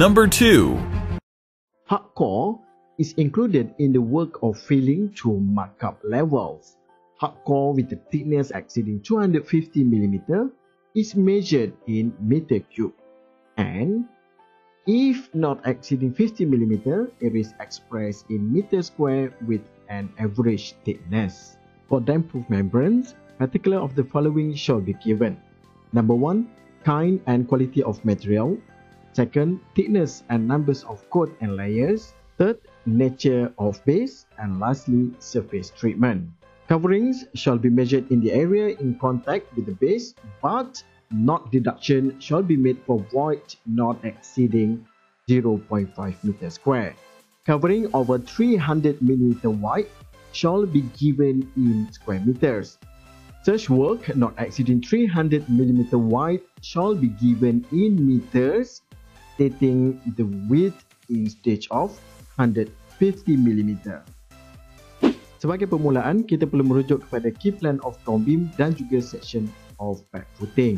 Number 2. Hardcore is included in the work of filling through markup levels. Hardcore with a thickness exceeding 250 mm is measured in meter cube, and if not exceeding 50 mm, it is expressed in meter square with an average thickness. For damp-proof membranes, particular of the following shall be given. Number 1. Kind and quality of material. Second, thickness and numbers of coat and layers. Third, nature of base. And lastly, surface treatment. Coverings shall be measured in the area in contact with the base, but not deduction shall be made for void not exceeding 0.5 meter square. Covering over 300 millimeter wide shall be given in square meters. Such work not exceeding 300 mm wide shall be given in meters, stating the width in stage of 150 mm. Sebagai permulaan, kita perlu merujuk kepada key plan of ground beam dan juga section of back footing.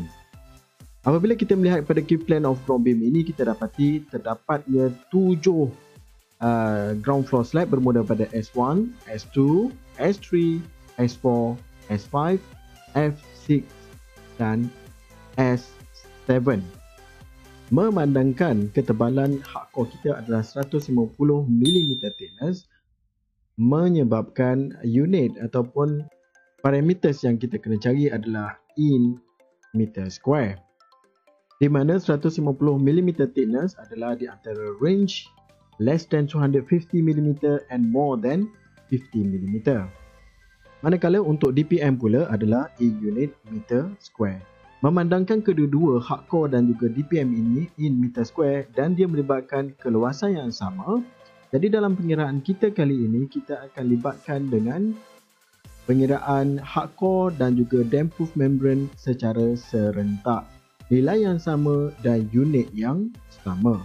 Apabila kita melihat pada key plan of ground beam ini, kita dapati terdapatnya 7 ground floor slab bermula pada S1, S2, S3, S4, S5, F6 dan S7. Memandangkan ketebalan hardcore kita adalah 150 mm thickness, menyebabkan unit ataupun parameters yang kita kena cari adalah in meter square, di mana 150 mm thickness adalah di antara range less than 250 mm and more than 50 mm. Manakala untuk DPM pula adalah in unit meter square. Memandangkan kedua-dua hardcore dan juga DPM ini in meter square dan dia melibatkan keluasan yang sama, jadi dalam pengiraan kita kali ini kita akan libatkan dengan pengiraan hardcore dan juga damp-proof membrane secara serentak, nilai yang sama dan unit yang sama.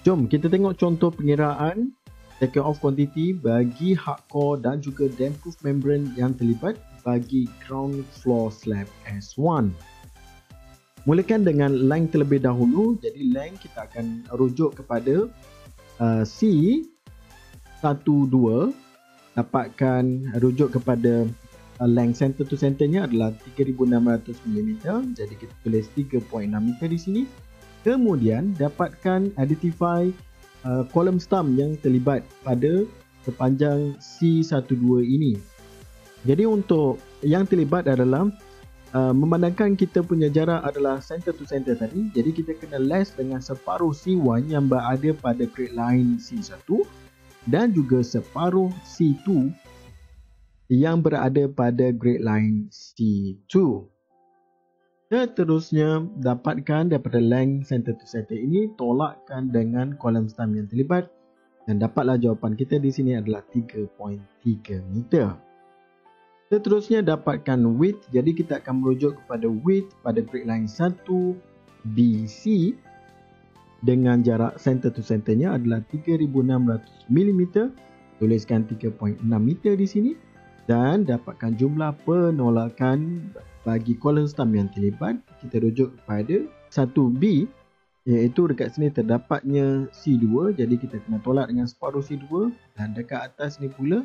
Jom kita tengok contoh pengiraan taken off quantity bagi hardcore dan juga damp-proof membrane yang terlibat bagi ground floor slab S1. Mulakan dengan length terlebih dahulu. Jadi length kita akan rujuk kepada C12, dapatkan rujuk kepada length center to centernya adalah 3600 mm. Jadi kita tulis 3.6 meter di sini. Kemudian dapatkan identify kolom stump yang terlibat pada sepanjang C12 ini. Jadi untuk yang terlibat adalah memandangkan kita punya jarak adalah center to center tadi, jadi kita kena less dengan separuh C1 yang berada pada grade line C1 dan juga separuh C2 yang berada pada grade line C2. Seterusnya, dapatkan daripada length center to center ini, tolakkan dengan kolom stump yang terlibat dan dapatlah jawapan kita di sini adalah 3.3 meter. Seterusnya, dapatkan width. Jadi kita akan merujuk kepada width pada grade line 1 BC dengan jarak center to centernya adalah 3600 mm. Tuliskan 3.6 meter di sini dan dapatkan jumlah penolakan bagi kolom stump yang terlibat, kita rujuk kepada 1B, iaitu dekat sini terdapatnya C2, jadi kita kena tolak dengan separuh C2 dan dekat atas ni pula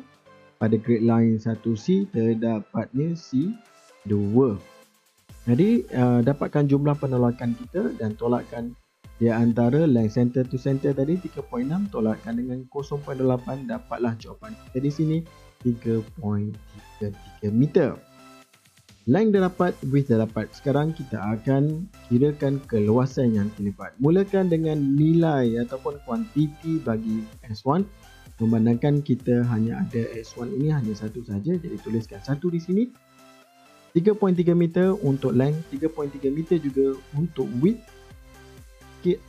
pada grade line 1C terdapatnya C2. Jadi dapatkan jumlah penolakan kita dan tolakkan di antara line center to center tadi 3.6, tolakkan dengan 0.8, dapatlah jawapan kita di sini 3.33 meter. Length dah dapat, width dah dapat. Sekarang kita akan kirakan keluasan yang terlibat. Mulakan dengan nilai ataupun kuantiti bagi S1. Memandangkan kita hanya ada S1 ini hanya satu saja, jadi tuliskan 1 di sini. 3.3 meter untuk length, 3.3 meter juga untuk width.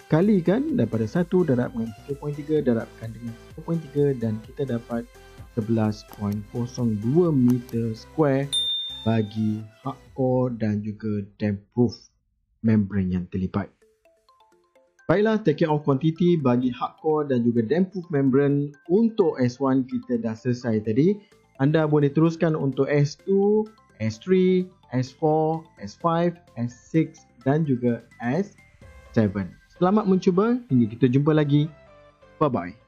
Kalikan daripada 1 darab dengan 3.3, darabkan dengan 3.3 dan kita dapat 11.02 meter square bagi hardcore dan juga damp-proof membrane yang terlibat. Baiklah, taking off quantity bagi hardcore dan juga damp-proof membrane untuk S1 kita dah selesai tadi. Anda boleh teruskan untuk S2, S3, S4, S5, S6 dan juga S7. Selamat mencuba, hingga kita jumpa lagi. Bye-bye.